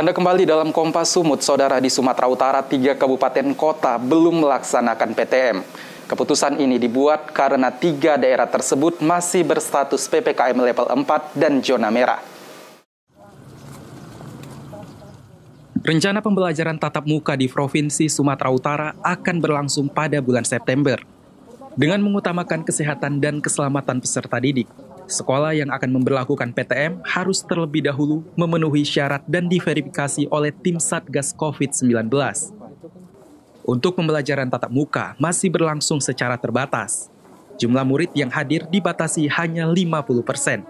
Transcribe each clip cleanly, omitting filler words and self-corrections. Anda kembali dalam Kompas Sumut, Saudara. Di Sumatera Utara, 3 kabupaten kota belum melaksanakan PTM. Keputusan ini dibuat karena 3 daerah tersebut masih berstatus PPKM level 4 dan zona merah. Rencana pembelajaran tatap muka di Provinsi Sumatera Utara akan berlangsung pada bulan September. Dengan mengutamakan kesehatan dan keselamatan peserta didik, sekolah yang akan memberlakukan PTM harus terlebih dahulu memenuhi syarat dan diverifikasi oleh tim Satgas COVID-19. Untuk pembelajaran tatap muka masih berlangsung secara terbatas. Jumlah murid yang hadir dibatasi hanya 50%.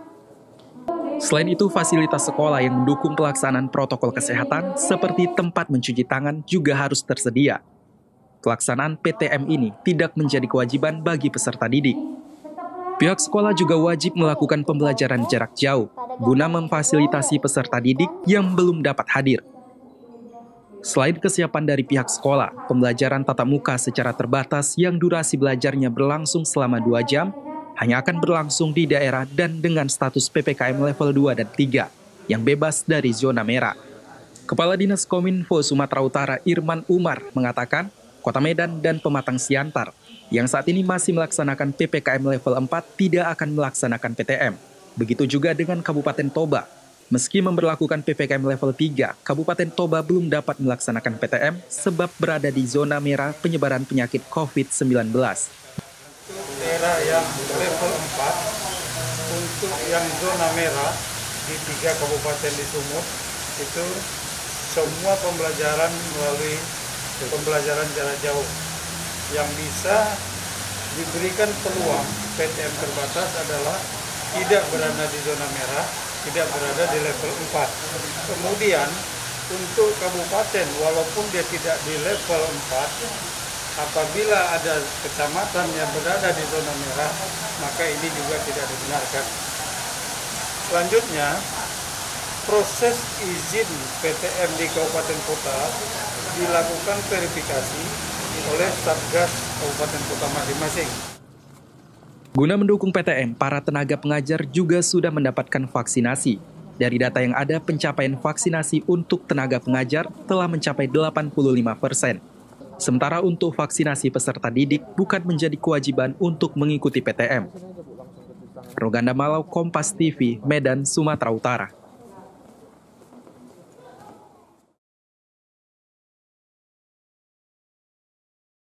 Selain itu, fasilitas sekolah yang mendukung pelaksanaan protokol kesehatan seperti tempat mencuci tangan juga harus tersedia. Pelaksanaan PTM ini tidak menjadi kewajiban bagi peserta didik. Pihak sekolah juga wajib melakukan pembelajaran jarak jauh guna memfasilitasi peserta didik yang belum dapat hadir. Selain kesiapan dari pihak sekolah, pembelajaran tatap muka secara terbatas yang durasi belajarnya berlangsung selama 2 jam hanya akan berlangsung di daerah dan dengan status PPKM level 2 dan 3 yang bebas dari zona merah. Kepala Dinas Kominfo Sumatera Utara Irman Oemar mengatakan Kota Medan dan Pematangsiantar yang saat ini masih melaksanakan PPKM level 4 tidak akan melaksanakan PTM. Begitu juga dengan Kabupaten Toba. Meski memberlakukan PPKM level 3, Kabupaten Toba belum dapat melaksanakan PTM sebab berada di zona merah penyebaran penyakit COVID-19. Daerah yang level 4 untuk yang zona merah di 3 kabupaten di Sumut itu semua pembelajaran melalui pembelajaran jarak jauh. Yang bisa diberikan peluang PTM terbatas adalah tidak berada di zona merah, tidak berada di level 4. Kemudian untuk kabupaten, walaupun dia tidak di level 4, apabila ada kecamatan yang berada di zona merah, maka ini juga tidak dibenarkan. Selanjutnya, proses izin PTM di kabupaten kota dilakukan verifikasi oleh Satgas Kabupaten Kota masing-masing. Guna mendukung PTM, para tenaga pengajar juga sudah mendapatkan vaksinasi. Dari data yang ada, pencapaian vaksinasi untuk tenaga pengajar telah mencapai 85%. Sementara untuk vaksinasi peserta didik bukan menjadi kewajiban untuk mengikuti PTM. Runganda Malau, Kompas TV, Medan, Sumatera Utara.